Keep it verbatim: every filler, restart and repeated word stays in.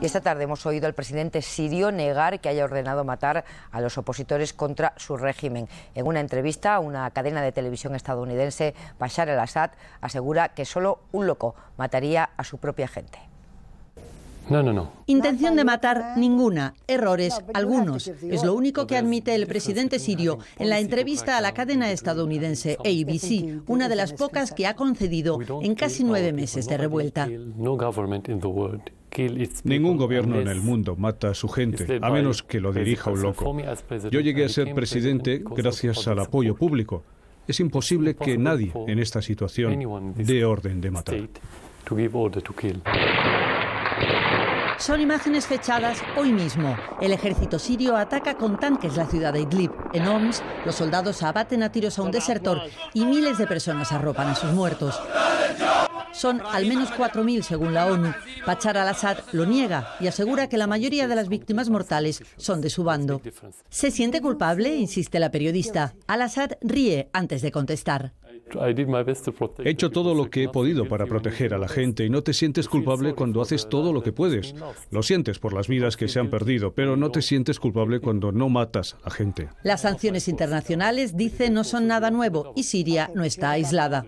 Y esta tarde hemos oído al presidente sirio negar que haya ordenado matar a los opositores contra su régimen. En una entrevista a una cadena de televisión estadounidense, Bashar al-Assad asegura que solo un loco mataría a su propia gente. No, no, no. Intención de matar, ninguna. Errores, algunos. Es lo único que admite el presidente sirio en la entrevista a la cadena estadounidense A B C, una de las pocas que ha concedido en casi nueve meses de revuelta. Ningún gobierno en el mundo mata a su gente, a menos que lo dirija un loco. Yo llegué a ser presidente gracias al apoyo público. Es imposible que nadie en esta situación dé orden de matar. Son imágenes fechadas hoy mismo. El ejército sirio ataca con tanques la ciudad de Idlib. En Homs, los soldados abaten a tiros a un desertor y miles de personas arropan a sus muertos. Son al menos cuatro mil según la ONU. Bashar al-Assad lo niega y asegura que la mayoría de las víctimas mortales son de su bando. ¿Se siente culpable?, insiste la periodista. Al-Assad ríe antes de contestar. He hecho todo lo que he podido para proteger a la gente y no te sientes culpable cuando haces todo lo que puedes. Lo sientes por las vidas que se han perdido, pero no te sientes culpable cuando no matas a la gente. Las sanciones internacionales, dice, no son nada nuevo y Siria no está aislada.